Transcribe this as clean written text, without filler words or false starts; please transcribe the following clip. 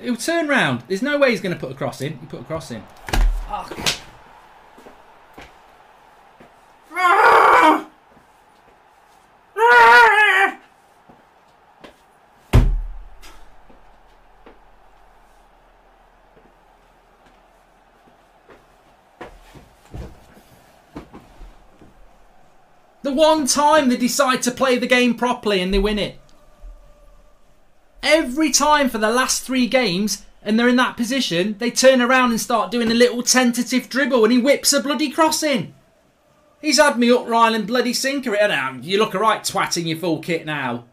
He'll turn round. There's no way he's going to put a cross in. He put a cross in. Fuck. The one time they decide to play the game properly and they win it. Every time for the last 3 games and they're in that position, they turn around and start doing a little tentative dribble and he whips a bloody cross in. He's had me up, Ryland bloody sinker it. You look alright twatting your full kit now.